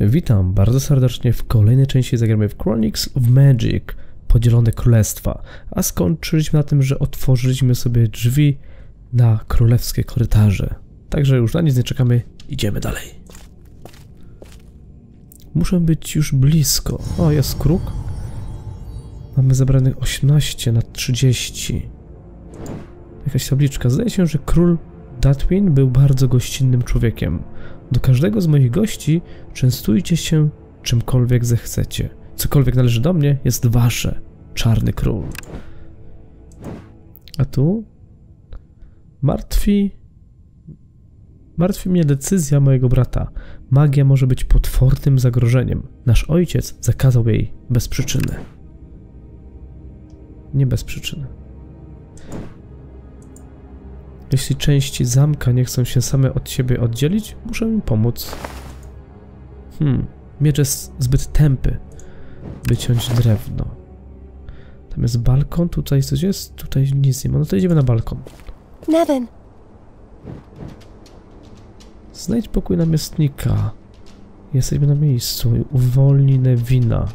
Witam bardzo serdecznie w kolejnej części zagramy w Chronicles of Magic Podzielone Królestwa, a skończyliśmy na tym, że otworzyliśmy sobie drzwi na królewskie korytarze. Także już na nic nie czekamy, idziemy dalej. Muszę być już blisko. O, jest kruk. Mamy zebranych 18 na 30. Jakaś tabliczka. Zdaje się, że król Datwin był bardzo gościnnym człowiekiem. Do każdego z moich gości częstujcie się czymkolwiek zechcecie. Cokolwiek należy do mnie jest wasze, czarny król. A tu? Martwi mnie decyzja mojego brata. Magia może być potwornym zagrożeniem. Nasz ojciec zakazał jej bez przyczyny. Nie bez przyczyny. Jeśli części zamka nie chcą się same od siebie oddzielić, muszę im pomóc. Miecz jest zbyt tępy, by ciąć drewno. Tam jest balkon, tutaj coś jest, tutaj nic nie ma. No to idziemy na balkon. Nevin! Znajdź pokój namiestnika. Jesteśmy na miejscu i uwolnij Nevina.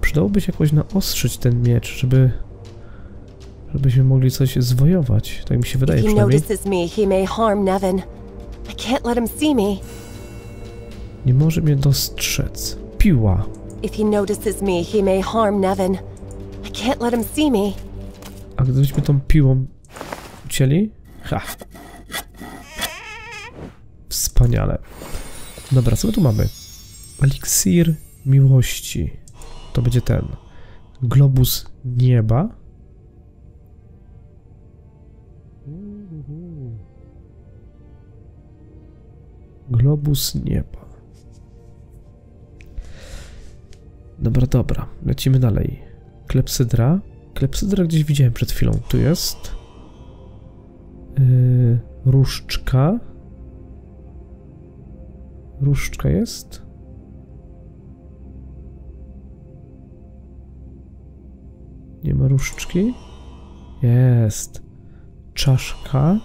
Przydałoby się jakoś naostrzyć ten miecz, żebyśmy mogli coś zwojować. Tak mi się wydaje przynajmniej. Nie może mnie dostrzec. Piła. A gdybyśmy tą piłą ucięli? Ha! Wspaniale. Dobra, co my tu mamy? Eliksir miłości. To będzie ten. Globus nieba. Globus nieba. Dobra, dobra. Lecimy dalej. Klepsydra. Klepsydra gdzieś widziałem przed chwilą. Tu jest. Różdżka. Różdżka jest. Nie ma różdżki. Jest. Czaszka.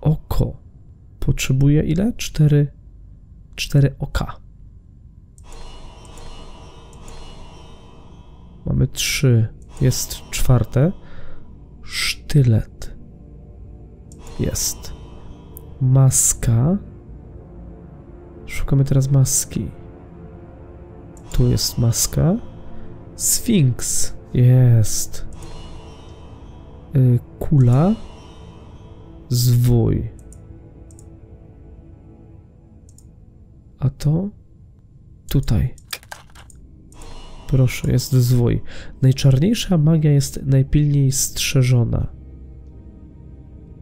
Oko. Potrzebuję ile? 4 oka. Mamy 3. Jest 4. Sztylet. Jest. Maska. Szukamy teraz maski. Tu jest maska. Sfinks. Jest. Kula. Zwój. A to? Tutaj. Proszę, jest zwój. Najczarniejsza magia jest najpilniej strzeżona.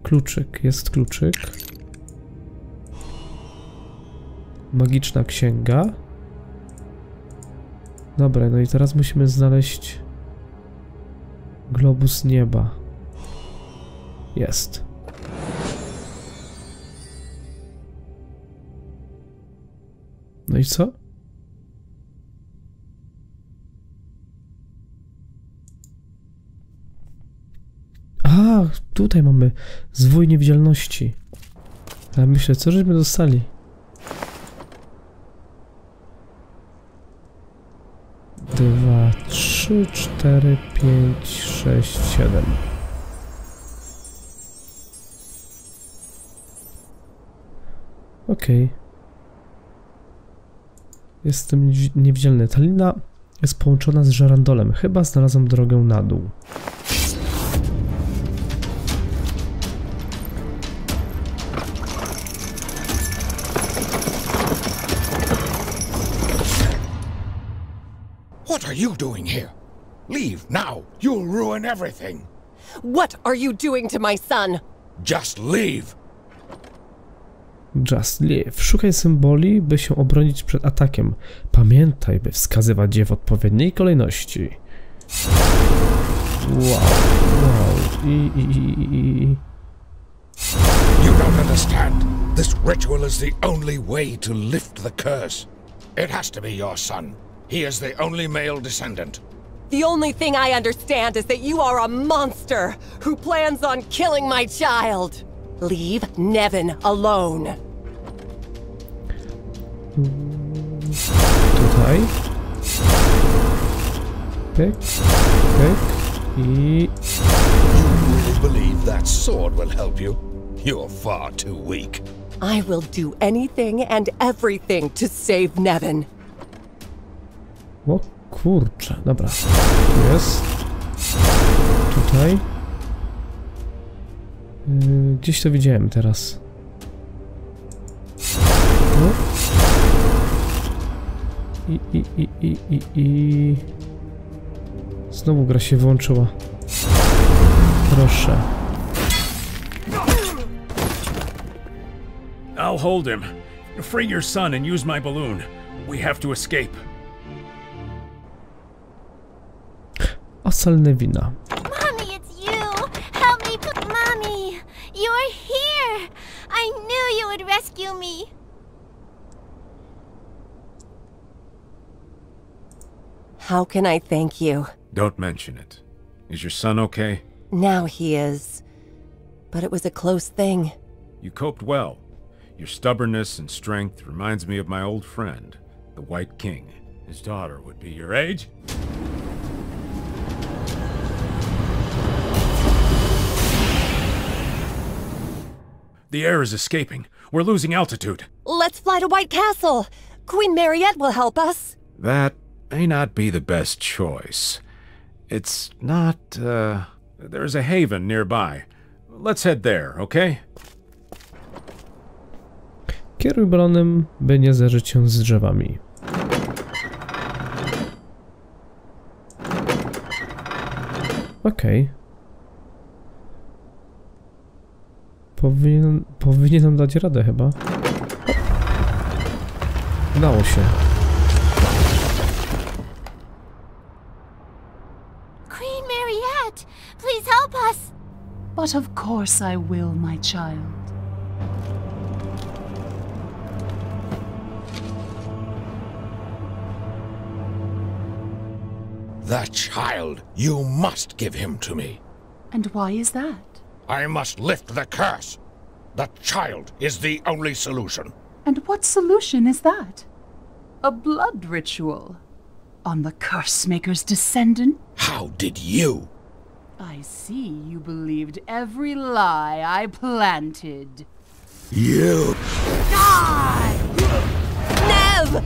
Kluczyk, jest kluczyk. Magiczna księga. Dobra, no i teraz musimy znaleźć globus nieba. Jest. No i co? A, tutaj mamy zwój niewidzialności. A myślę, co żeśmy dostali? Dwa, trzy, cztery, pięć, sześć, siedem. Okej. Jestem niewidzialny. Ta lina jest połączona z żerandolem. Chyba znalazłem drogę na dół. What are you doing here? Leave now. You'll ruin everything. What are you doing to my son? Just leave. Just leave. Szukaj symboli, by się obronić przed atakiem. Pamiętaj, by wskazywać je w odpowiedniej kolejności. Wow, wow. You don't understand. This ritual is the only way to lift the curse. It has to be your son. He is the only male descendant. The only thing I understand is that you are a monster who plans on killing my child. Leave Nevin alone. Tutaj. Pyk, pyk i... You believe that sword will help you? You're far too weak. I will do anything and everything to save Nevin. O kurczę, dobra. Tu jest. Tutaj. Gdzieś to widziałem teraz. I. Znowu gra się włączyła. Proszę. I'll hold him. Free your son and use my balloon. We have to escape. Osal Nevina. Mommy, it's you. Help me, mommy. You're here. I knew you would rescue me. How can I thank you? Don't mention it. Is your son okay? Now he is. But it was a close thing. You coped well. Your stubbornness and strength reminds me of my old friend, the White King. His daughter would be your age. The air is escaping. We're losing altitude. Let's fly to White Castle. Queen Mariette will help us. That may not be the best choice. It's not, There's a haven nearby. Let's head there, okay? Kieruj bronem, by nie zderzyć się z drzewami. Okej. Okay. Powinienem dać radę chyba. Udało się. Queen Mariette, please help us. But of course I will, my child. That child, you must give him to me. And why is that? I must lift the curse. That child is the only solution. And what solution is that? A blood ritual. On the Cursemaker's descendant? How did you? I see you believed every lie I planted. You... Die! Nev!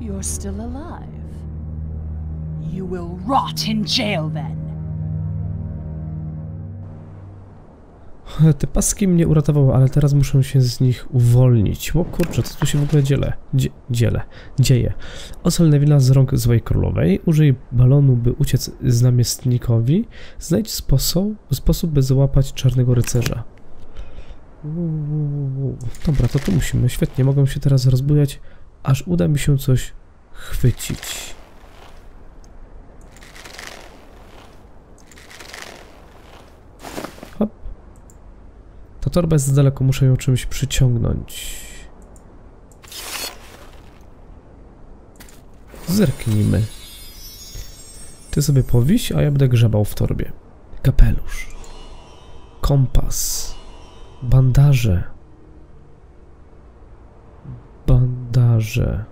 You're still alive. You will rot in jail then. Te paski mnie uratowały, ale teraz muszę się z nich uwolnić. O kurczę, co tu się w ogóle dzieje? Osal Nevina z rąk złej królowej. Użyj balonu, by uciec z namiestnikowi. Znajdź sposób, by złapać czarnego rycerza. Dobra, to tu musimy. Świetnie, mogę się teraz rozbujać, aż uda mi się coś chwycić. Hop. Ta torba jest z daleko, muszę ją czymś przyciągnąć. Zerknijmy. Ty sobie powiś, a ja będę grzebał w torbie. Kapelusz. Kompas. Bandaże. Bandaże.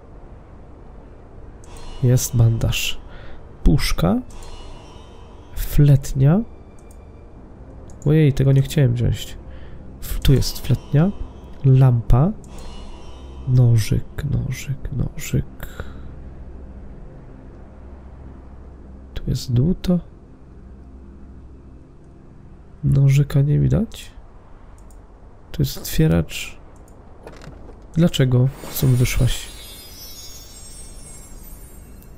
Jest bandaż. Puszka. Fletnia. Ojej, tego nie chciałem wziąć. Tu jest fletnia. Lampa. Nożyk. Tu jest dłuto. Nożyka nie widać. Tu jest otwieracz. Dlaczego stąd wyszłaś?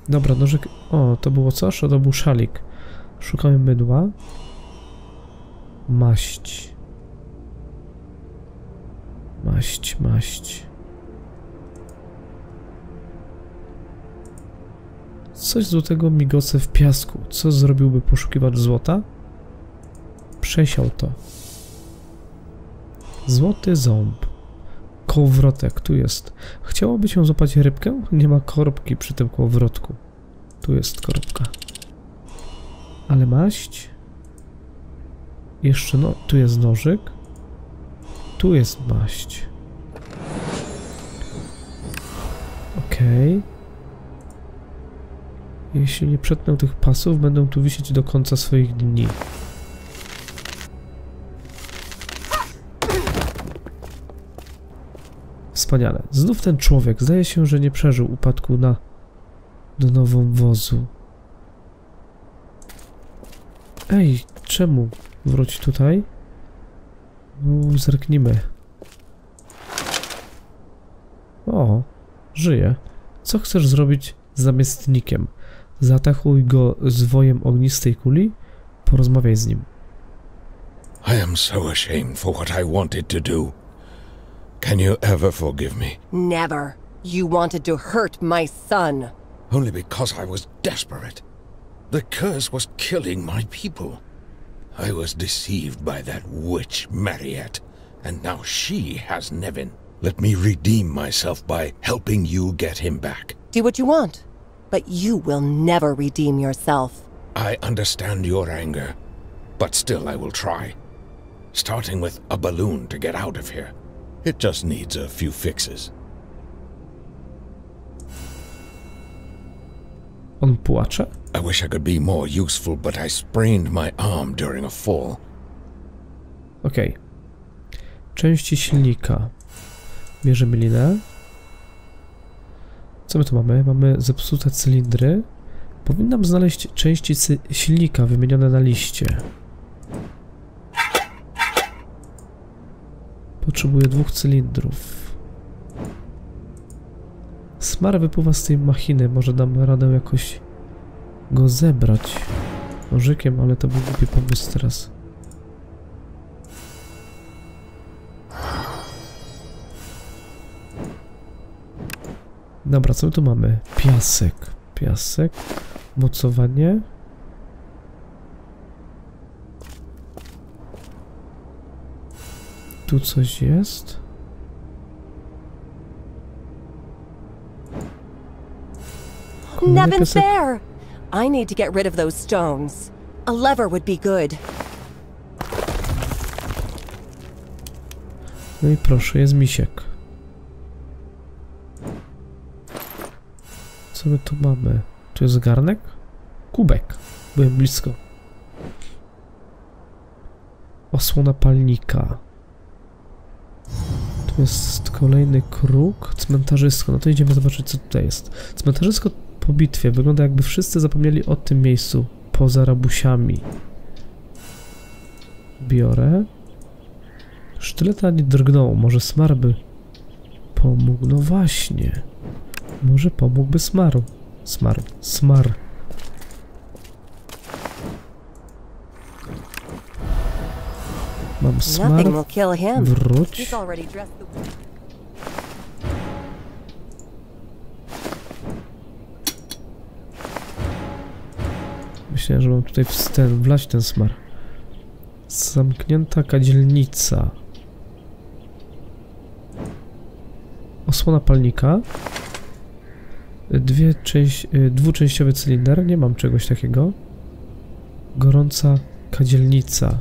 Dobra, nożyk... O, to było coś? O, to był szalik. Szukamy mydła. Maść. Maść. Coś złotego migoce w piasku. Co zrobiłby poszukiwacz złota? Przesiał to. Złoty ząb. Kołowrotek, tu jest. Chciałoby się złapać rybkę? Nie ma korbki przy tym kołowrotku. Tu jest korbka. ale maść. Jeszcze no, tu jest nożyk. Tu jest maść. Okej. Okay. Jeśli nie przetnę tych pasów, będą tu wisieć do końca swoich dni. Wspaniale. Znów ten człowiek. Zdaje się, że nie przeżył upadku na nową wozu. Ej, czemu? Wróć tutaj. Zerknijmy. O, żyje. Co chcesz zrobić z namiestnikiem? Zaatakuj go zwojem ognistej kuli. Porozmawiaj z nim. I am so ashamed for what I wanted to do. Can you ever forgive me? Never. You wanted to hurt my son. Only because I was desperate. The curse was killing my people. I was deceived by that witch, Mariette, and now she has Nevin. Let me redeem myself by helping you get him back. Do what you want, but you will never redeem yourself. I understand your anger, but still I will try. Starting with a balloon to get out of here. It just needs a few fixes. On płacze? I wish I could be more useful, but I sprained my arm during a fall. Okej. Części silnika. Bierzemy linę. Co my tu mamy? Mamy zepsute cylindry. Powinnam znaleźć części silnika wymienione na liście. Potrzebuję 2 cylindrów. Smar wypływa z tej machiny. Może dam radę jakoś go zebrać nożykiem, ale to był głupi pomysł teraz. Dobra, co my tu mamy? Piasek. Piasek. Mocowanie. Tu coś jest. Nevin's there. I need to get rid of those stones. A lever would be good. No i proszę, jest misiek. Co my tu mamy? Tu jest garnek? Kubek. Byłem blisko. Osłona palnika. Tu jest kolejny kruk. Cmentarzysko. No to idziemy zobaczyć, co tutaj jest. Cmentarzysko po bitwie. Wygląda, jakby wszyscy zapomnieli o tym miejscu. Poza rabusiami. Biorę. Sztyleta nie drgnął. Może Smar by pomógł. No właśnie. Może pomógłby Smaru. Smar. Mam Smar. Wróć. Myślałem, że mam tutaj wlać ten smar. Zamknięta kadzielnica. Osłona palnika. Dwuczęściowy cylinder. Nie mam czegoś takiego. Gorąca kadzielnica.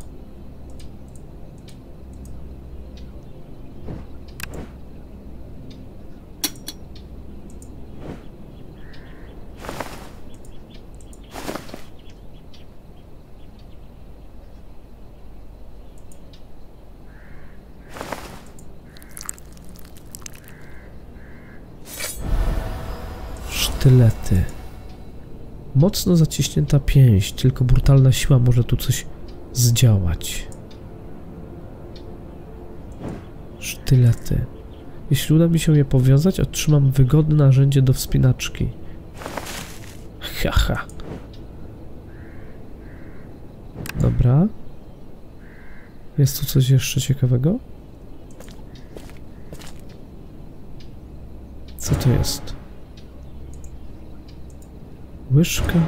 Sztylety. Mocno zaciśnięta pięść, tylko brutalna siła może tu coś zdziałać. Sztylety. Jeśli uda mi się je powiązać, otrzymam wygodne narzędzie do wspinaczki. Haha. Dobra. Jest tu coś jeszcze ciekawego? Co to jest? Łyżka.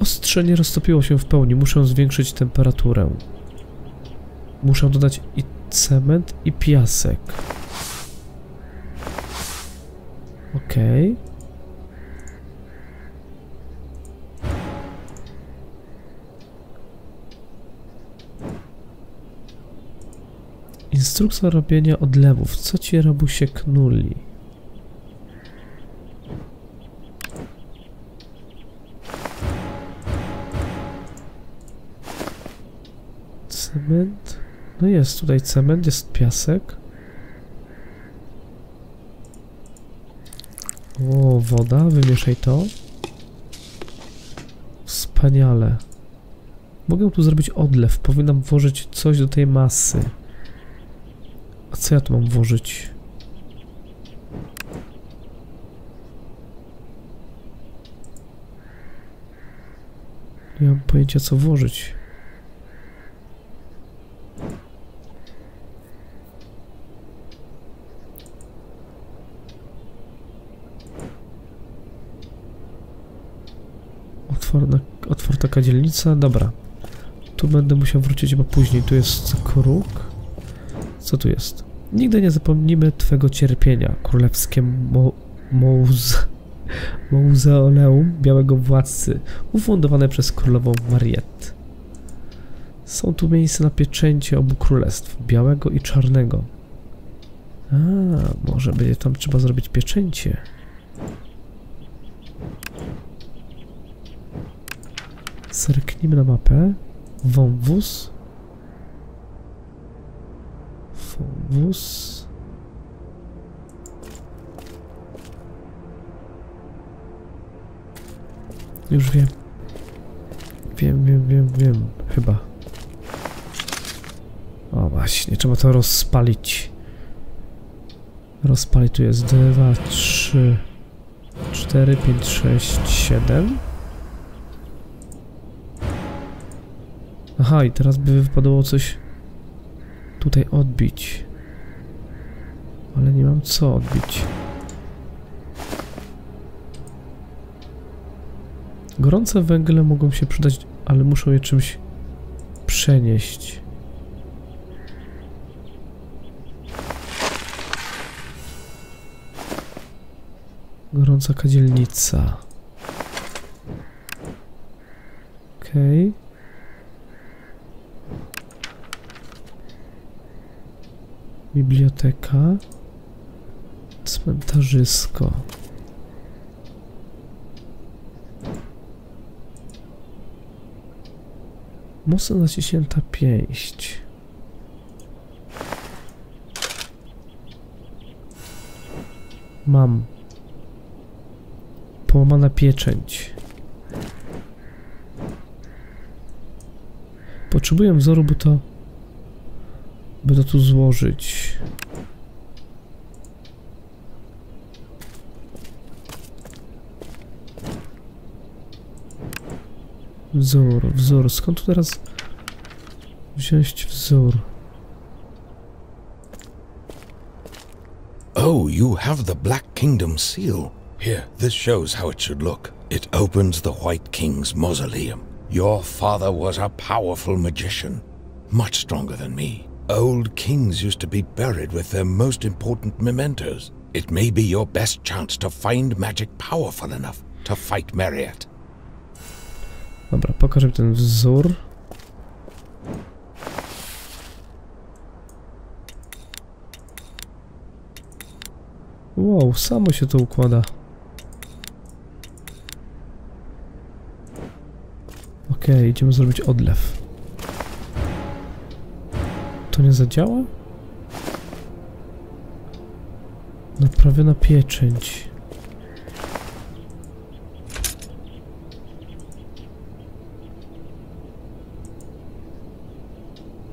Ostrze nie roztopiło się w pełni. Muszę zwiększyć temperaturę. Muszę dodać i cement, i piasek. Okej. Instrukcja robienia odlewów. Co ci rabusie knuli? Cement. No jest tutaj cement, jest piasek. O, woda, wymieszaj to. Wspaniale. Mogę tu zrobić odlew. Powinnam włożyć coś do tej masy. A co ja tu mam włożyć? Nie mam pojęcia, co włożyć. Otwarta kadzielnica, dobra. Tu będę musiał wrócić, bo później tu jest kruk. Co tu jest? Nigdy nie zapomnimy twego cierpienia, królewskie mauzoleum białego władcy, ufundowane przez królową Mariette. Są tu miejsca na pieczęcie obu królestw, białego i czarnego. A, może będzie tam trzeba zrobić pieczęcie. Zerknijmy na mapę. Wąwóz. Wąwóz. Już wiem. Wiem. Chyba. O właśnie, trzeba to rozpalić. Rozpalić, tu jest 2, 3, 4, 5, 6, 7. Aha, i teraz by wypadało coś tutaj odbić. Ale nie mam co odbić. Gorące węgle mogą się przydać, ale muszą je czymś przenieść. Gorąca kadzielnica. Okej. Biblioteka, cmentarzysko. Mocno zaciśnięta pięść. Mam. Połamana pieczęć. Potrzebuję wzoru, bo to... by to tu złożyć. Wzór. Skąd tu teraz wziąć wzór? Oh, you have the Black Kingdom seal. Here, this shows how it should look. It opens the White King's mausoleum. Your father was a powerful magician, much stronger than me. Old kings used to be buried with their most important mementos. It may be your best chance to find magic powerful enough to fight Mariette. Dobra, pokażę ten wzór. Wow, samo się to układa. Okej, idziemy zrobić odlew. To nie zadziała? Naprawiona pieczęć.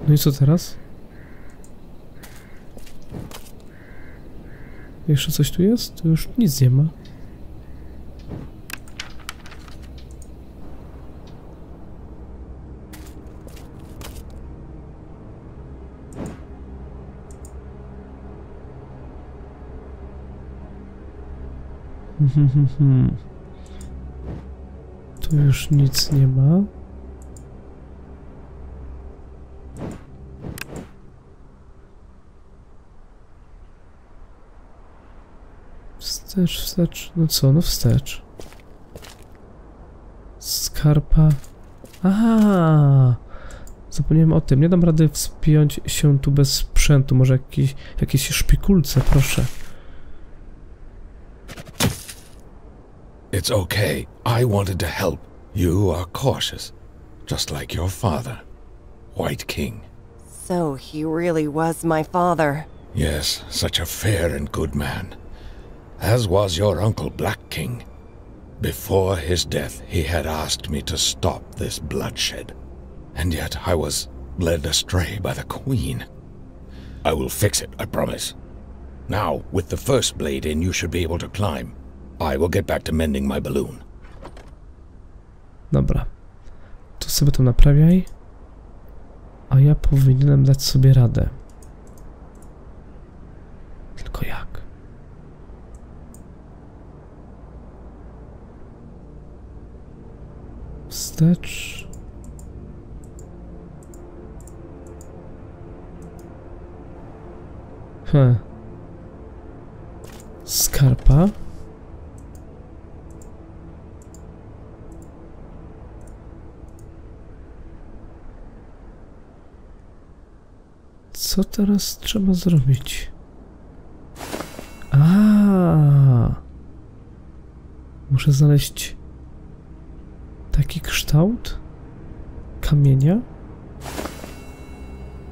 No i co teraz? Jeszcze coś tu jest? Tu już nic nie ma. Tu już nic nie ma. Wstecz. No co? No wstecz. Skarpa. Aha! zapomniałem o tym. Nie dam rady wspiąć się tu bez sprzętu. Może jakieś szpikulce, proszę. It's okay. I wanted to help. You are cautious, just like your father, White King. So he really was my father. Yes, such a fair and good man. As was your uncle, Black King. Before his death, he had asked me to stop this bloodshed. And yet I was led astray by the Queen. I will fix it, I promise. Now, with the first blade in, you should be able to climb. I will get back to mending my balloon. Dobra. To sobie to naprawiaj. A ja powinienem dać sobie radę. Tylko jak? Wstecz. Skarpa. Co teraz trzeba zrobić? Muszę znaleźć taki kształt kamienia.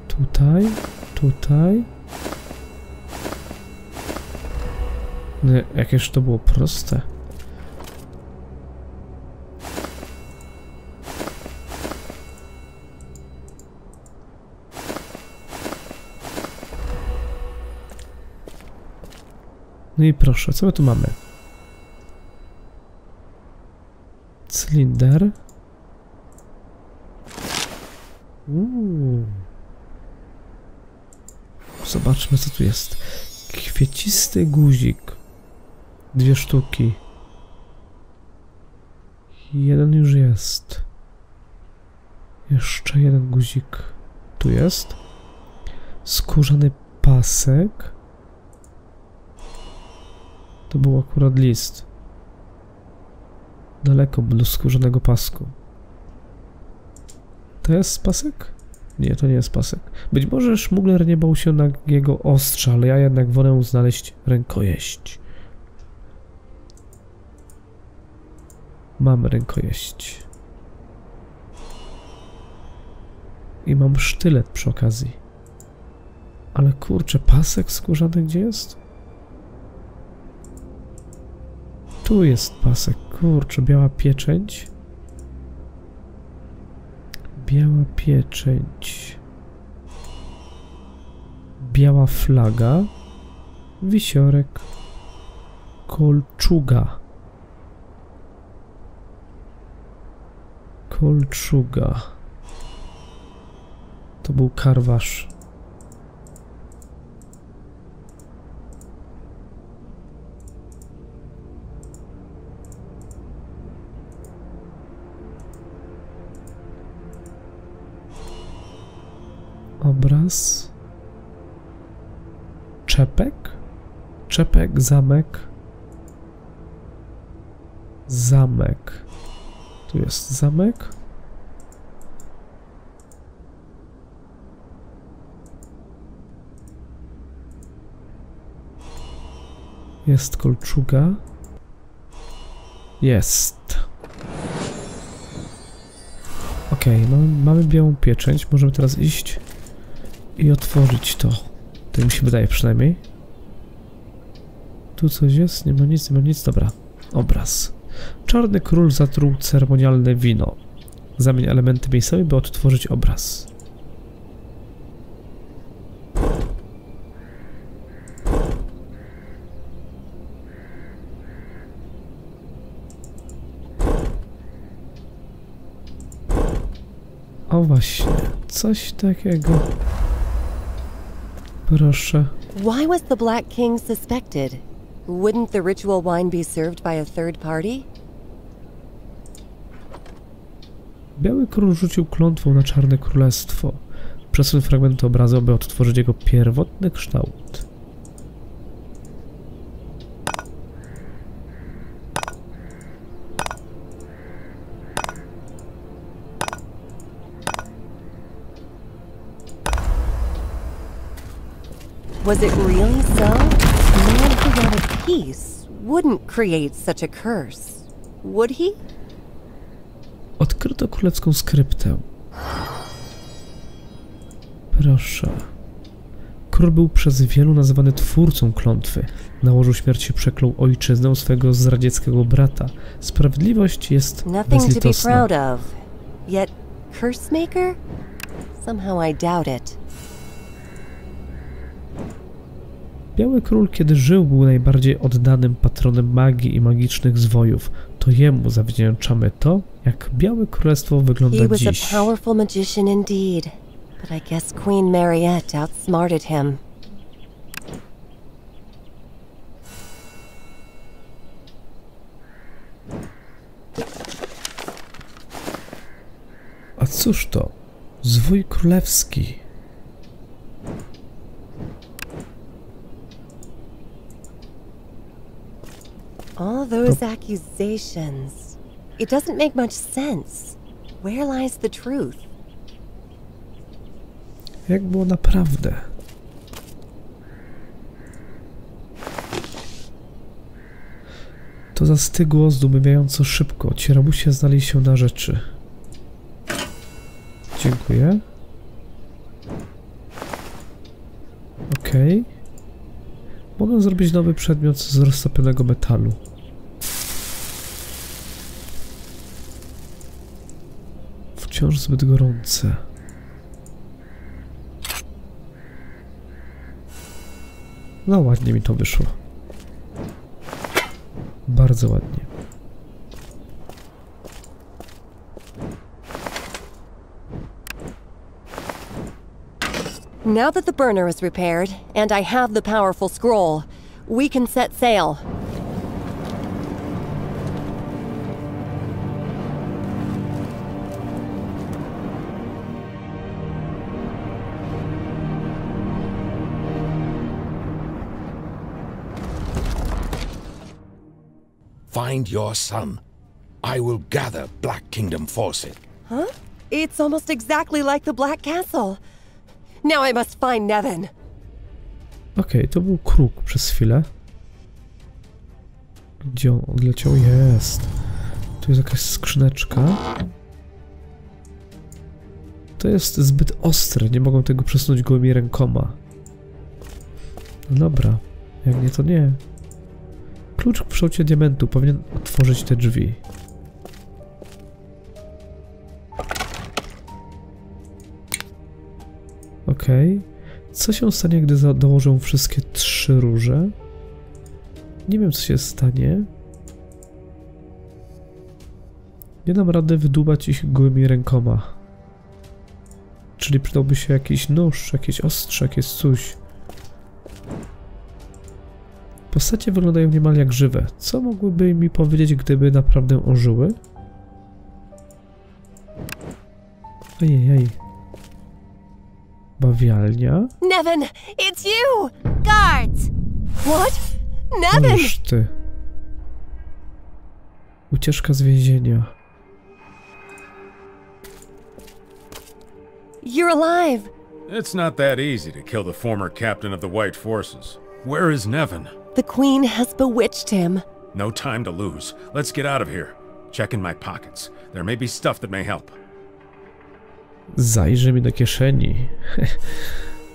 Tutaj, tutaj. No, jakież to było proste. No i proszę, co my tu mamy? Cylinder. Zobaczmy, co tu jest. Kwiecisty guzik. 2 sztuki. Jeden już jest. Jeszcze jeden guzik. Tu jest. Skórzany pasek. To był akurat list. Daleko do skórzanego pasku. To jest pasek? Nie, to nie jest pasek. Być może szmugler nie bał się na jego ostrza, ale ja jednak wolę znaleźć rękojeść. Mam rękojeść. I mam sztylet przy okazji. Ale kurczę, pasek skórzany gdzie jest? Tu jest pasek, kurczę, biała pieczęć. Biała pieczęć. Biała flaga. Wisiorek. Kolczuga. Kolczuga. To był karwasz. Obraz. Czepek? Czepek, zamek. Zamek. Tu jest zamek. Jest kolczuga. Jest. Okej, mamy białą pieczęć. Możemy teraz iść i otworzyć to. Tak mi się wydaje przynajmniej. Tu coś jest? Nie ma nic, nie ma nic. Dobra. Obraz. Czarny król zatruł ceremonialne wino. Zamień elementy miejscowe, by odtworzyć obraz. O właśnie. Coś takiego. Proszę. Why was the Black King suspected? Wouldn't the ritual wine be served by a third party? Biały król rzucił klątwą na Czarne Królestwo. Przesuń fragmenty obrazu, by odtworzyć jego pierwotny kształt. Was it really so? A man who wanted peace wouldn't create such a curse, would he? Odkryto królewską skryptę. Proszę. Król był przez wielu nazywany twórcą klątwy. Na łożu śmierci przeklął ojczyznę swego zdradzieckiego brata. Sprawiedliwość jest bezlitosna. Yet curse maker? Somehow I doubt it. Biały Król, kiedy żył, był najbardziej oddanym patronem magii i magicznych zwojów. To jemu zawdzięczamy to, jak Białe Królestwo wygląda dziś. Był powerful magician indeed, but I guess Queen Mariette outsmarted him. A cóż to? Zwój królewski. All those accusations. It doesn't make much sense. Where lies the truth? Jak było naprawdę? To zastygło zdumiewająco szybko. Cierabusie znali się na rzeczy. Dziękuję. Okej. Mogę zrobić nowy przedmiot z roztopionego metalu. Wciąż zbyt gorące. No ładnie mi to wyszło. Bardzo ładnie. Now that the burner is repaired, and I have the powerful scroll, we can set sail. Find your son. I will gather Black Kingdom forces. Huh? It's almost exactly like the Black Castle. Now I must find Nevin. Okej, to był kruk przez chwilę. Gdzie on odleciał? Jest. Tu jest jakaś skrzyneczka. To jest zbyt ostre, nie mogą tego przesunąć gołymi rękoma. Dobra, jak nie to nie. Klucz w kształcie diamentu powinien otworzyć te drzwi. Okej. Co się stanie, gdy dołożę wszystkie 3 róże? Nie wiem, co się stanie. Nie dam rady wydłubać ich gołymi rękoma. Czyli przydałby się jakiś nóż, jakieś ostrze, jakieś coś. Postacie wyglądają niemal jak żywe. Co mogłyby mi powiedzieć, gdyby naprawdę ożyły? Ojej. Bawialnia? Nevin, it's you! Guards! What? Nevin! Ty. Ucieczka z więzienia. You're alive! It's not that easy to kill the former captain of the White Forces. Where is Nevin? The Queen has bewitched him. No time to lose. Let's get out of here. Check in my pockets. There may be stuff that may help. Zajrzyj mi do kieszeni.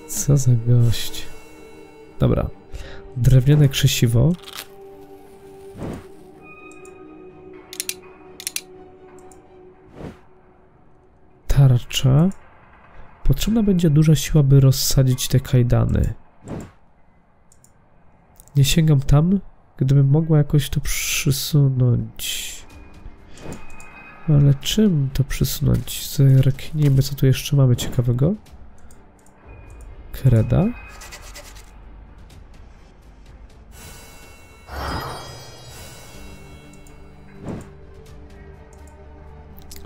Co za gość. Dobra. Drewniane krzesiwo. Tarcza. Potrzebna będzie duża siła, by rozsadzić te kajdany. Nie sięgam tam, gdybym mogła jakoś to przysunąć. Ale czym to przysunąć? Zerknijmy, co tu jeszcze mamy ciekawego. Kreda.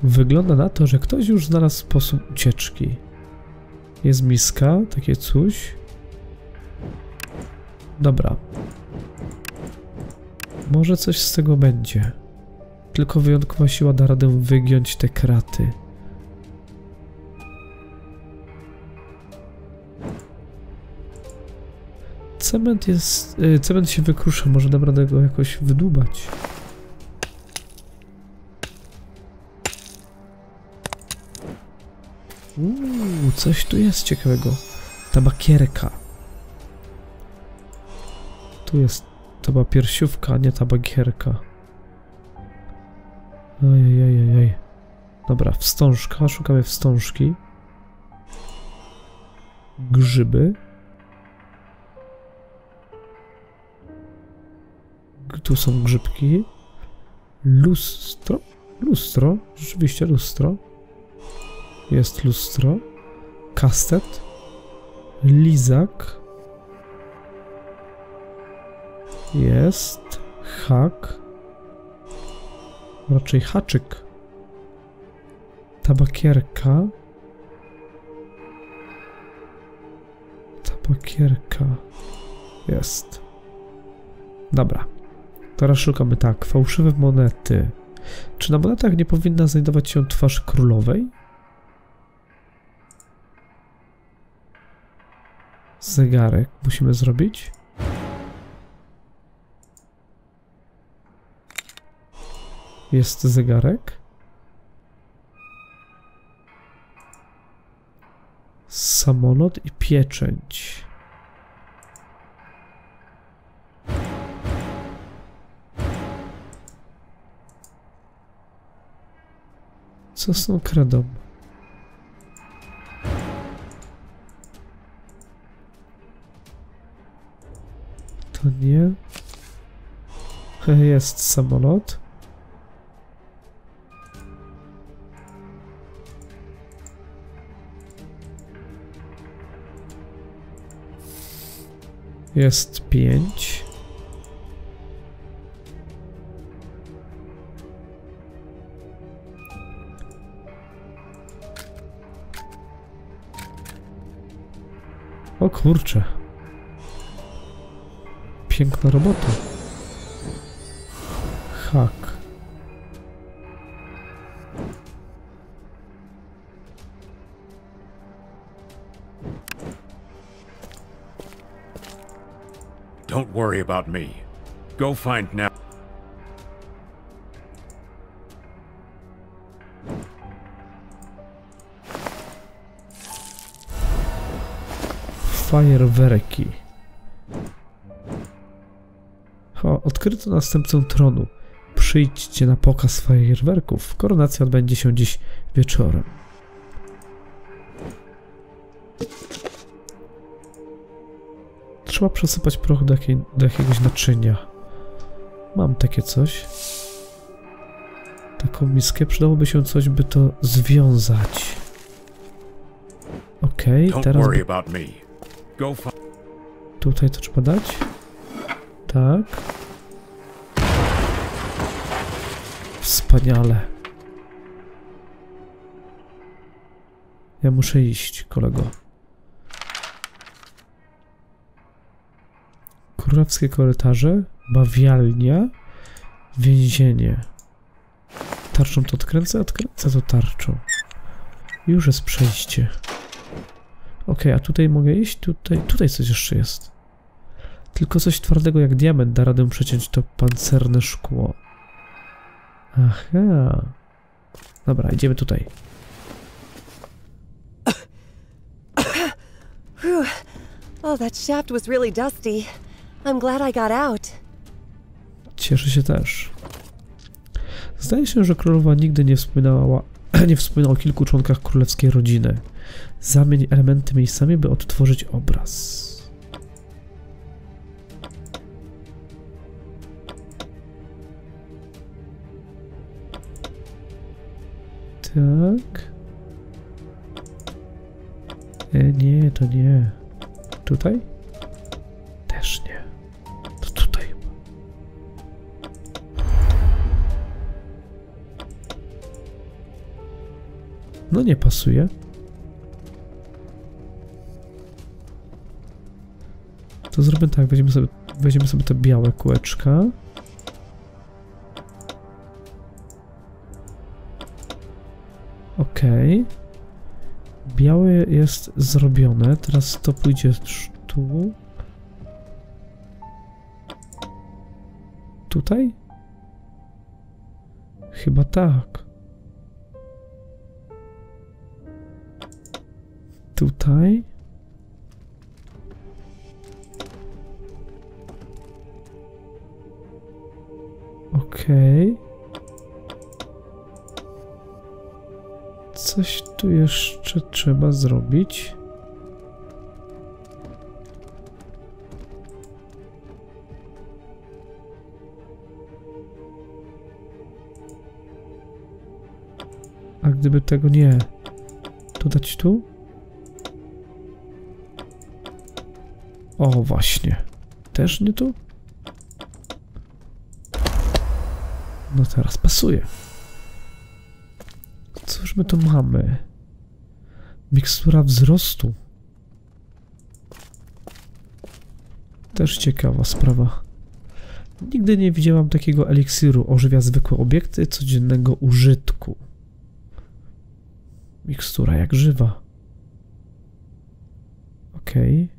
Wygląda na to, że ktoś już znalazł sposób ucieczki. Jest miska, takie coś. Dobra. Może coś z tego będzie. Tylko wyjątkowa siła da radę wygiąć te kraty. Cement jest... Cement się wykrusza, może dam radę go jakoś wydłubać. Coś tu jest ciekawego. Tabakierka. Tu jest tabapiersiówka, a nie tabakierka. Ojej. Dobra, wstążka. Szukamy wstążki. Grzyby. Tu są grzybki. Lustro. Lustro. Rzeczywiście lustro. Jest lustro. Kastet. Lizak. Jest. Hak. Raczej haczyk. Tabakierka. Tabakierka. Jest. Dobra. Teraz szukamy tak. Fałszywe monety. Czy na monetach nie powinna znajdować się twarz królowej? Zegarek musimy zrobić. Jest zegarek. Samolot i pieczęć. Co z tą kredą? To nie. Jest samolot. Jest 5. O kurczę. Piękna robota. Hak. Don't worry about me. Go find now. Fajerwerki. Odkryto następcę tronu. Przyjdźcie na pokaz fajerwerków. Koronacja odbędzie się dziś wieczorem. Trzeba przesypać proch do jakiegoś naczynia. Mam takie coś. Taką miskę. Przydałoby się coś, by to związać. Okej, teraz... Tutaj to trzeba dać. Tak. Wspaniale. Ja muszę iść, kolego. Królewskie korytarze, bawialnia, więzienie. Tarczą to odkręcę, odkręcę to tarczą. Już jest przejście. Okej, a tutaj mogę iść? Tutaj coś jeszcze jest. Tylko coś twardego jak diament da radę przeciąć to pancerne szkło. Aha. Dobra, idziemy tutaj. Oh, that shaft was really dusty. I'm glad I got out. Cieszę się też. Zdaje się, że królowa nigdy nie wspominała o kilku członkach królewskiej rodziny. Zamień elementy miejscami, by odtworzyć obraz. Tak. Nie, to nie. Tutaj? Też nie. To tutaj chyba. No nie pasuje. To zrobię tak, weźmiemy sobie te białe kółeczka. Okej. Białe jest zrobione, teraz to pójdzie tu. tutaj? Chyba tak. Tutaj? Okej. Coś tu jeszcze trzeba zrobić. A gdyby tego nie dodać tu? O, właśnie. Też nie tu? No teraz pasuje. Cóż my tu mamy? Mikstura wzrostu. Też ciekawa sprawa. Nigdy nie widziałam takiego eliksiru. Ożywia zwykłe obiekty codziennego użytku. Mikstura jak żywa. Okej.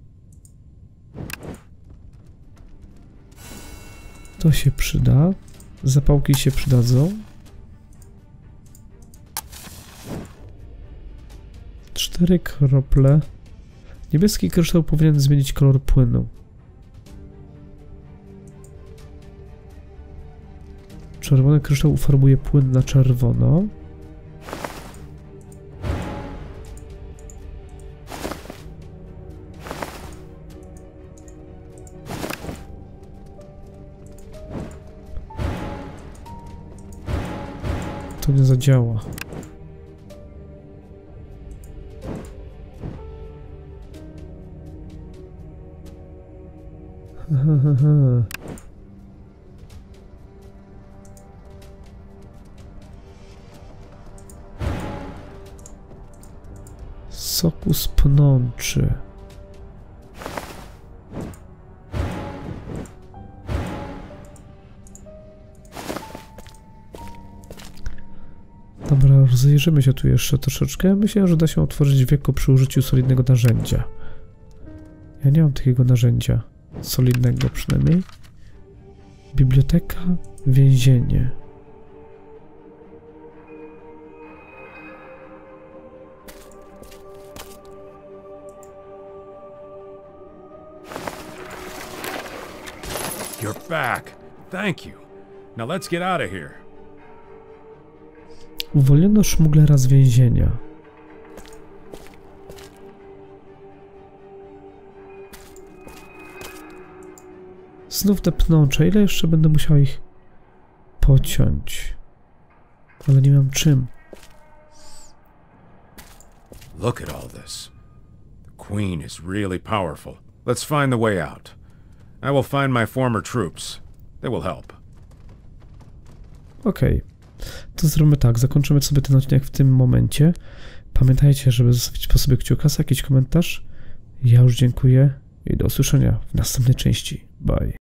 To się przyda. Zapałki się przydadzą. 4 krople. Niebieski kryształ powinien zmienić kolor płynu. Czerwony kryształ ufarbuje płyn na czerwono. To nie zadziała. Soku z pnączy. Dobra, rozejrzymy się tu jeszcze troszeczkę. Myślę, że da się otworzyć wieko przy użyciu solidnego narzędzia. Ja nie mam takiego narzędzia. Solidnego przynajmniej. Biblioteka, więzienie. You're back. Thank you. Now let's get out of here. Uwolniono szmuglera z więzienia. Znów te pnącze. Ile jeszcze będę musiał ich pociąć? Ale nie mam czym. Look at all this. The queen is really powerful. Let's find the way out. I will find my former troops. They will help. Okej. To zrobimy tak. Zakończymy sobie ten odcinek w tym momencie. Pamiętajcie, żeby zostawić po sobie kciuka, jakiś komentarz. Ja już dziękuję i do usłyszenia w następnej części. Bye.